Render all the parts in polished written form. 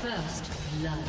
First blood.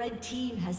Red team has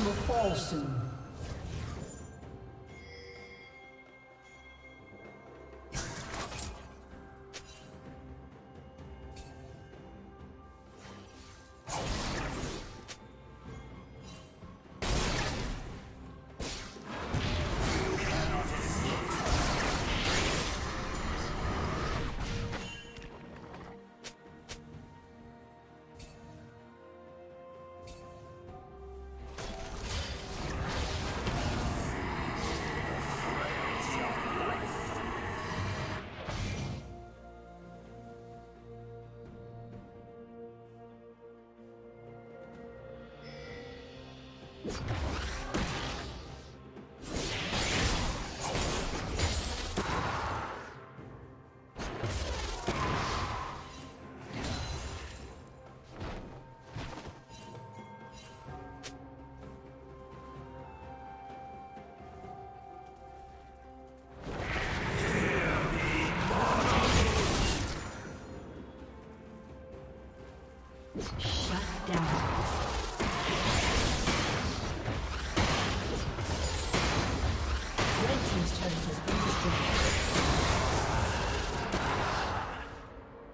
Station will fall soon.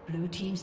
Blue team's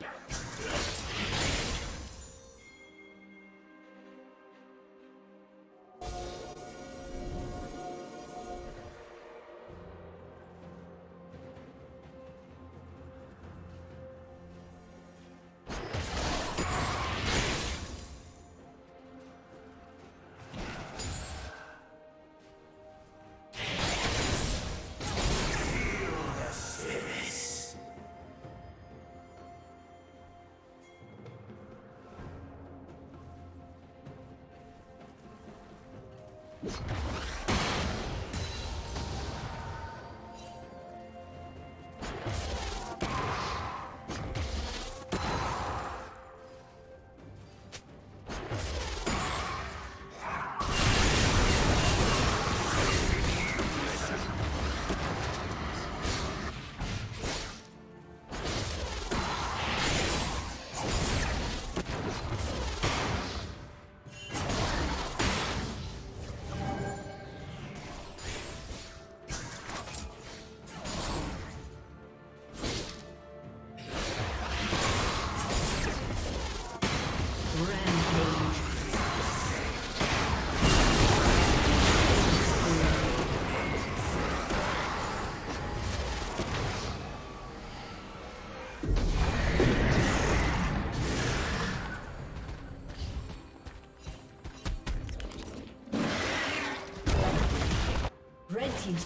Team's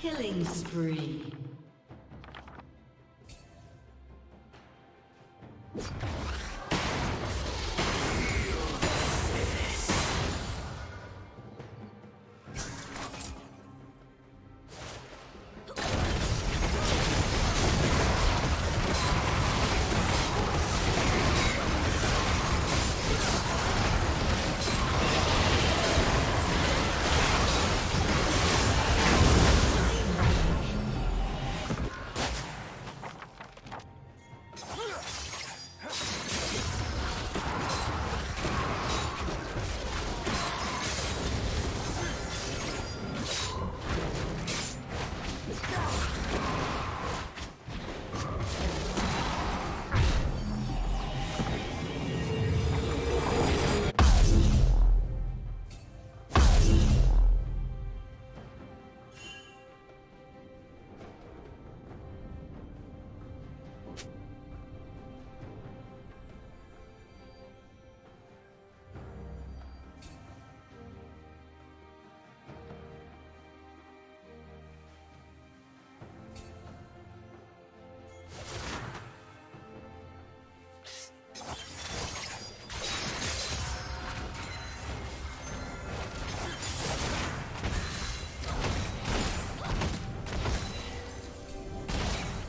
Killing spree.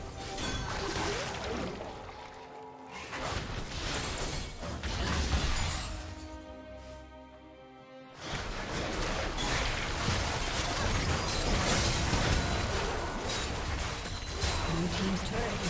Red team's turret has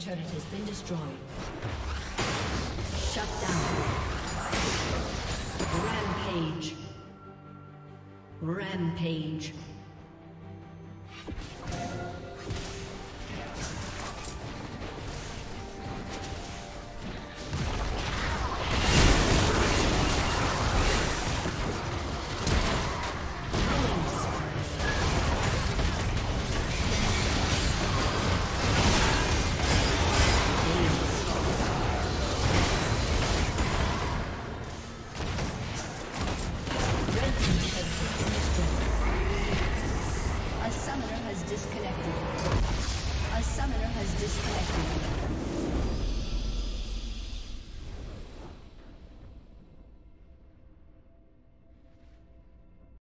turret has been destroyed. Shut down. Rampage.